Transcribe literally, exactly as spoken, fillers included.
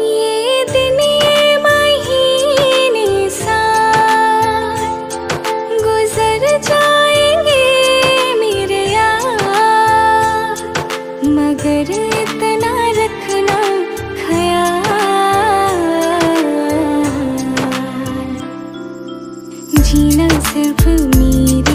जीना सिर्फ उम्मीद